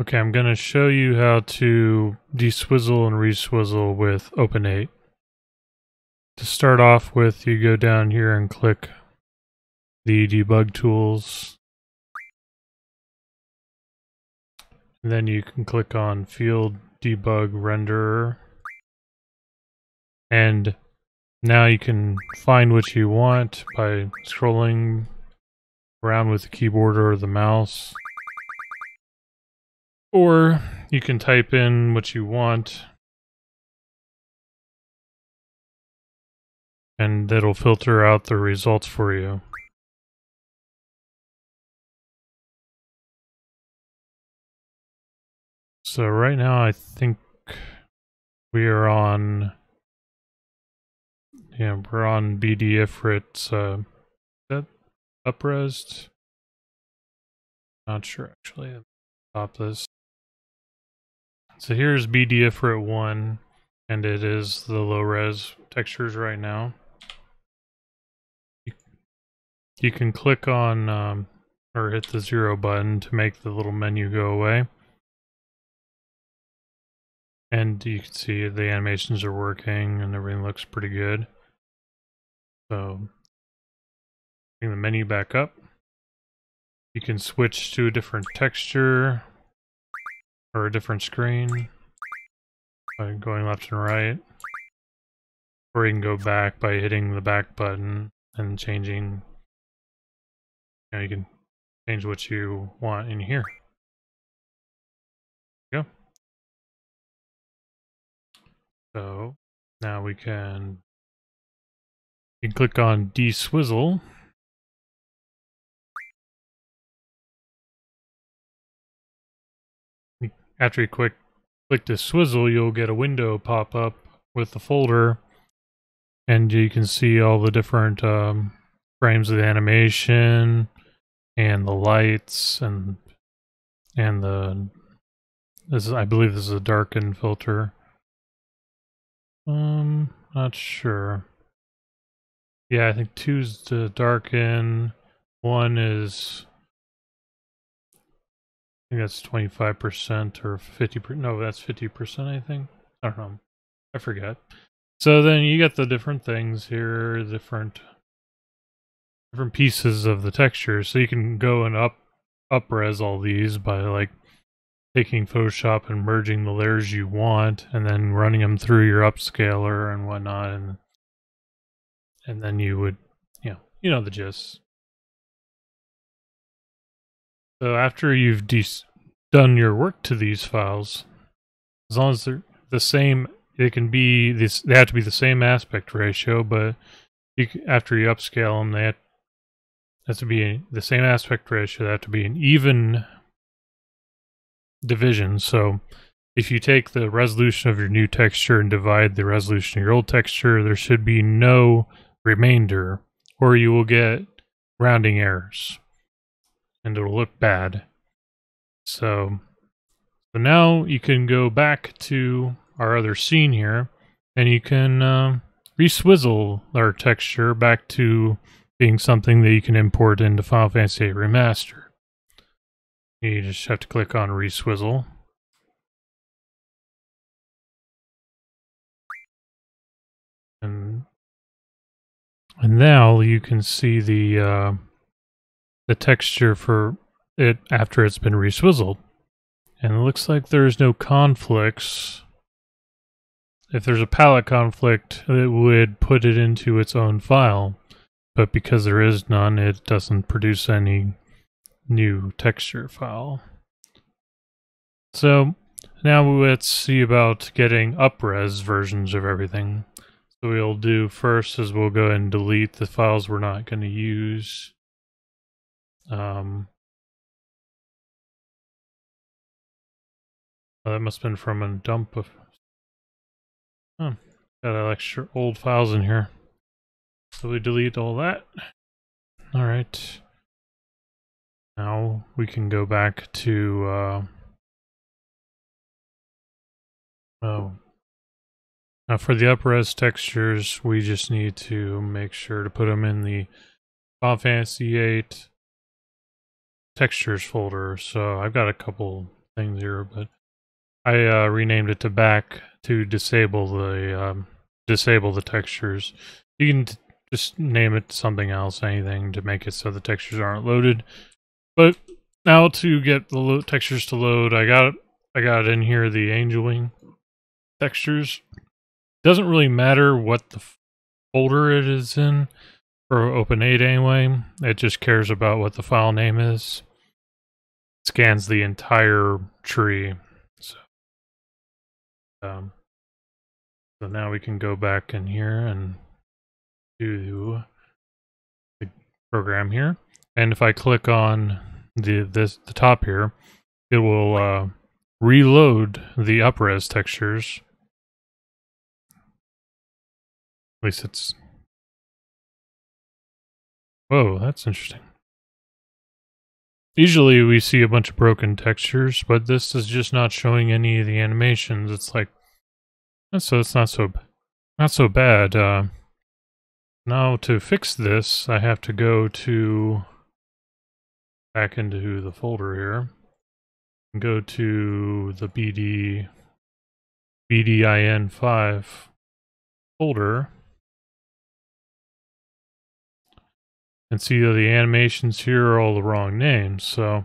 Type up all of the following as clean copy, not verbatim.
Okay, I'm going to show you how to deswizzle and reswizzle with OpenVIII. To start off with, you go down here and click the Debug Tools. And then you can click on Field Debug Renderer. And now you can find what you want by scrolling around with the keyboard or the mouse. Or you can type in what you want, and that'll filter out the results for you. So right now I think we are on, yeah, we're on BD Ifrit, is that upresed? Not sure actually. I'll stop this. So here's BDFR1, and it is the low-res textures right now. You can click on, or hit the 0 button to make the little menu go away. And you can see the animations are working, and everything looks pretty good. So, bring the menu back up. You can switch to a different texture, or a different screen by going left and right, or you can go back by hitting the back button and changing. You know, you can change what you want in here. There you go. So now we can click on deswizzle. After you click deswizzle, you'll get a window pop up with the folder, and you can see all the different frames of the animation, and the lights, and the I believe this is a darken filter. Not sure. Yeah, I think 2's the darken, 1 is. I think that's 25% or 50%. No, that's 50%, I think. I don't know. I forget. So then you get the different things here, different pieces of the texture. So you can go and up-res all these by like taking Photoshop and merging the layers you want, and then running them through your upscaler and whatnot, and then you would, you know the gist. So after you've done your work to these files, as long as they're the same, it can be this. They have to be the same aspect ratio, but after you upscale them, they have to be the same aspect ratio. They have to be an even division. So if you take the resolution of your new texture and divide the resolution of your old texture, there should be no remainder, or you will get rounding errors. And it'll look bad. So now you can go back to our other scene here, and you can reswizzle our texture back to being something that you can import into Final Fantasy VIII Remaster. You just have to click on reswizzle. And now you can see the texture for it after it's been reswizzled. And it looks like there's no conflicts. If there's a palette conflict, it would put it into its own file. But because there is none, it doesn't produce any new texture file. So now let's see about getting up-res versions of everything. So what we'll do first is we'll go ahead and delete the files we're not going to use. Oh, that must have been from a dump of. Oh, got extra old files in here. So we delete all that. All right. Now we can go back to. Now for the up-res textures, we just need to make sure to put them in the Final Fantasy VIII Textures folder. So I've got a couple things here, but I renamed it to back to disable the textures. You can just name it something else, anything to make it so the textures aren't loaded. But now to get the textures to load, I got in here the angel wing textures. Doesn't really matter what the folder it is in for OpenVIII anyway. It just cares about what the file name is. It scans the entire tree. So, so now we can go back in here and do the program here. And if I click on the top here, it will reload the up-res textures. At least it's... Whoa, that's interesting. Usually we see a bunch of broken textures, but this is just not showing any of the animations. It's like, so it's not so bad. Now to fix this, I have to go to back into the folder here, and go to the BDIN5 folder. And see that the animations here are all the wrong names, so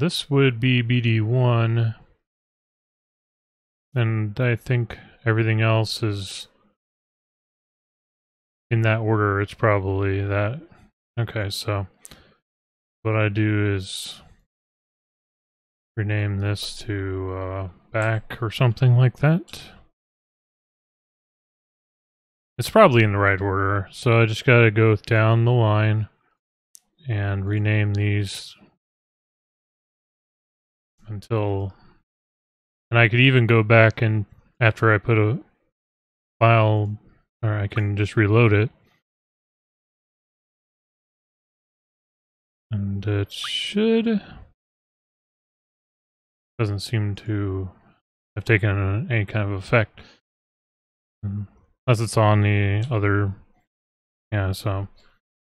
this would be BD1, and I think everything else is in that order. It's probably that. Okay, so what I do is rename this to back or something like that. It's probably in the right order, so I just gotta go down the line and rename these until, and I could even go back and after I put a file, or I can just reload it. And it should, doesn't seem to have taken any kind of effect. Unless it's on the other, yeah, so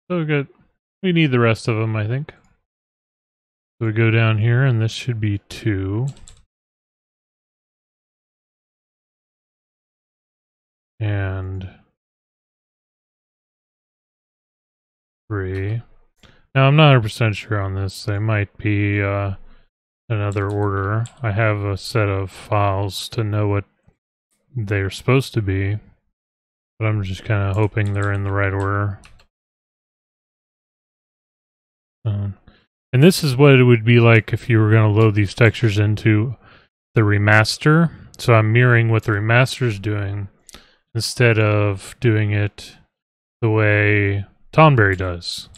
good. We need the rest of them, I think. So we go down here, and this should be 2. And 3. Now, I'm not 100% sure on this. They might be another order. I have a set of files to know what they're supposed to be. But I'm just kind of hoping they're in the right order. And this is what it would be like if you were going to load these textures into the remaster. So I'm mirroring what the remaster is doing instead of doing it the way Tonberry does.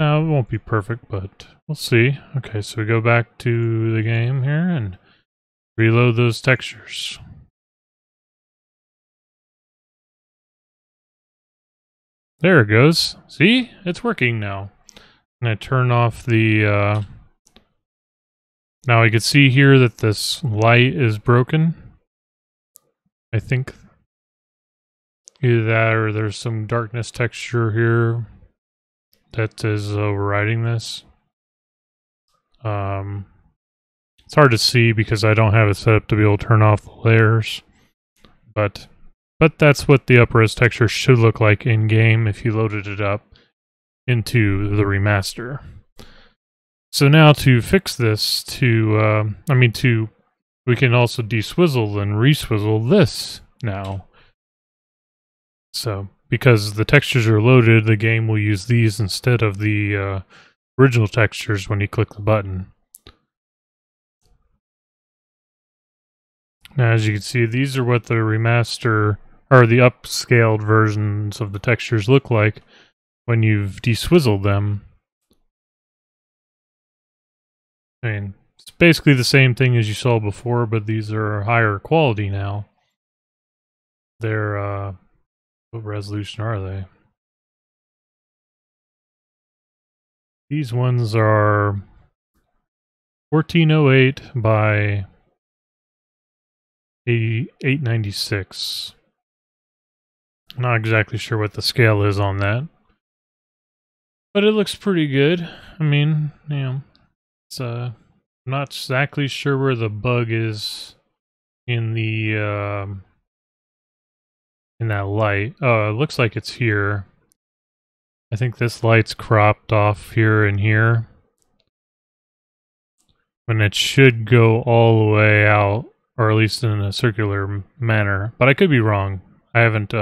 Now, it won't be perfect, but we'll see. Okay, so we go back to the game here and reload those textures. There it goes. See? It's working now. And I turn off the... Now I can see here that this light is broken. I think either that or there's some darkness texture here that is overriding this. It's hard to see because I don't have it set up to be able to turn off the layers, but that's what the up-res texture should look like in game if you loaded it up into the remaster. So now to fix this, we can also deswizzle and reswizzle this now. So. Because the textures are loaded, the game will use these instead of the original textures when you click the button. Now, as you can see, these are what the remaster, or the upscaled versions of the textures look like when you've deswizzled them. I mean, it's basically the same thing as you saw before, but these are higher quality now. They're, what resolution are they? These ones are 1408 by 896. Not exactly sure what the scale is on that, but it looks pretty good. I mean, you know, it's not exactly sure where the bug is in the in that light. Oh, it looks like it's here. I think this light's cropped off here and here, when it should go all the way out, or at least in a circular manner. But I could be wrong. I haven't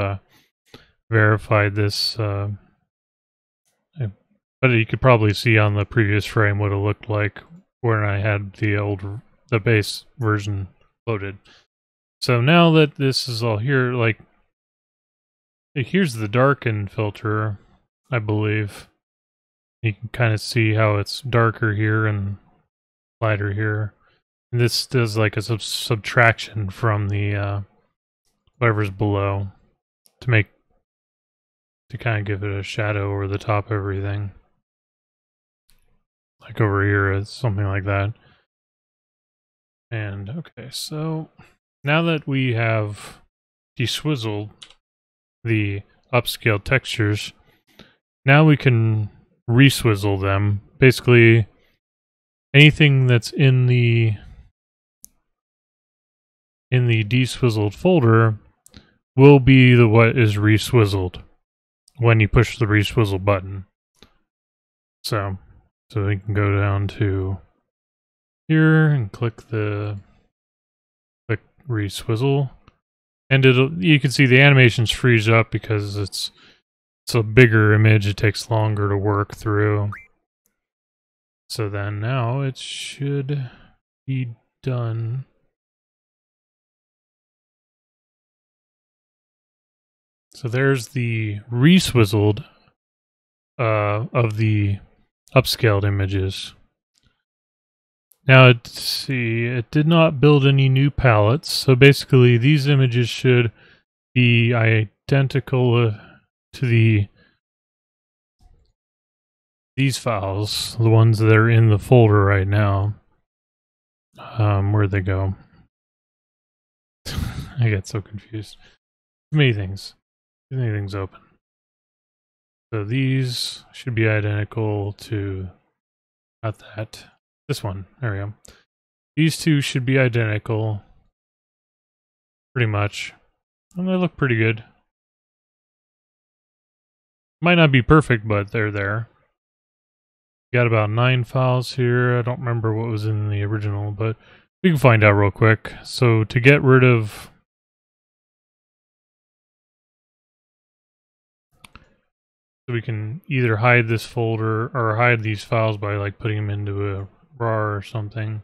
verified this, but you could probably see on the previous frame what it looked like when I had the base version loaded. So now that this is all here, like, here's the darken filter, I believe. You can kind of see how it's darker here and lighter here. And this does like a subtraction from the whatever's below to make, to kind of give it a shadow over the top of everything. Like over here is something like that. And okay, so now that we have deswizzled the upscaled textures, now we can reswizzle them. Basically, anything that's in the deswizzled folder will be the what is reswizzled when you push the reswizzle button. So we can go down to here and click the reswizzle, and you can see the animations freeze up because it's a bigger image. It takes longer to work through. So then now it should be done. So there's the reswizzled of the upscaled images. Now, let's see, it did not build any new palettes. So basically these images should be identical to these files, the ones that are in the folder right now. Where'd they go? I get so confused. Too many things open. So these should be identical to, not that, this one. There we go. These two should be identical, pretty much, and they look pretty good. Might not be perfect, but they're there. Got about 9 files here. I don't remember what was in the original, but we can find out real quick. So to get rid of we can either hide this folder or hide these files by like putting them into a RAR or something.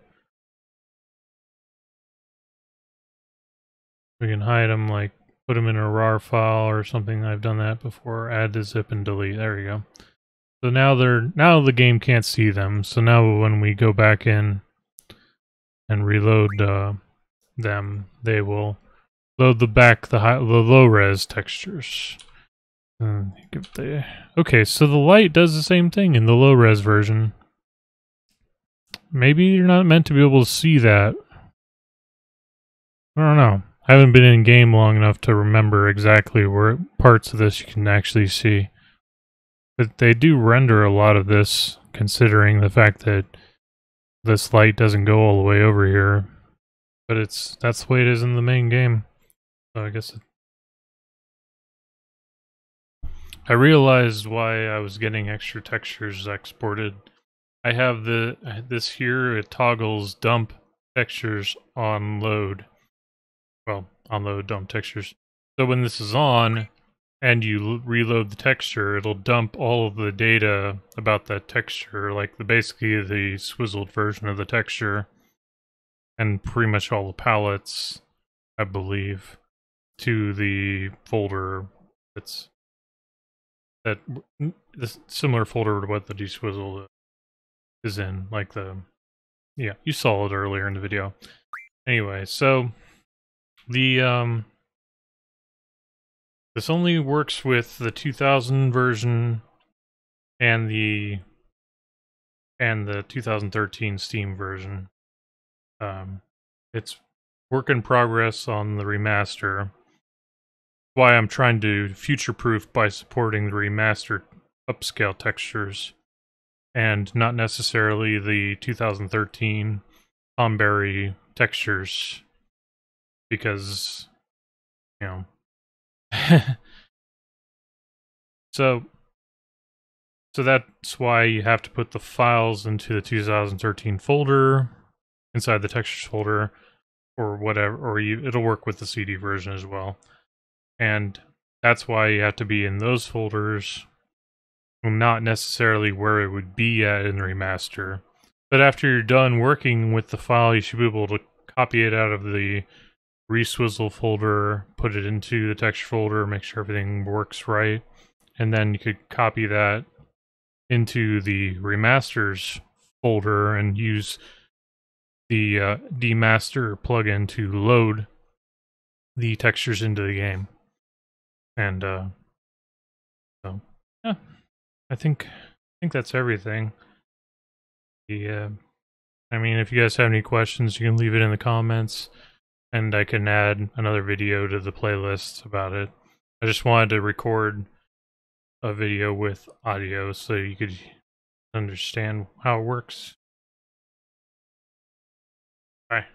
We can hide them, like put them in a RAR file or something. I've done that before. Add to zip and delete. There we go. So now the game can't see them. So now when we go back in and reload them, they will load the low res textures. Okay, so the light does the same thing in the low res version. Maybe you're not meant to be able to see that. I don't know. I haven't been in game long enough to remember exactly where parts of this you can actually see. But they do render a lot of this, considering the fact that this light doesn't go all the way over here. But that's the way it is in the main game. So I guess I realized why I was getting extra textures exported. I have this here. It toggles dump textures on load. Well, on load, dump textures. So when this is on, and you reload the texture, it'll dump all of the data about that texture, like basically the swizzled version of the texture, and pretty much all the palettes, I believe, to the folder that this similar folder to what the deswizzle is in, like yeah, you saw it earlier in the video. Anyway, so this only works with the 2000 version and the 2013 Steam version. It's work in progress on the remaster. Why I'm trying to future-proof by supporting the remastered upscale textures and not necessarily the 2013 Tonberry textures, because, you know. So that's why you have to put the files into the 2013 folder inside the textures folder or whatever, or it'll work with the CD version as well. And that's why you have to be in those folders, not necessarily where it would be at in the remaster. But after you're done working with the file, you should be able to copy it out of the Reswizzle folder, put it into the texture folder, make sure everything works right, and then you could copy that into the remasters folder and use the D-master plugin to load the textures into the game. And so yeah, I think that's everything. I mean, if you guys have any questions, you can leave it in the comments, and I can add another video to the playlist about it. I just wanted to record a video with audio so you could understand how it works. Bye.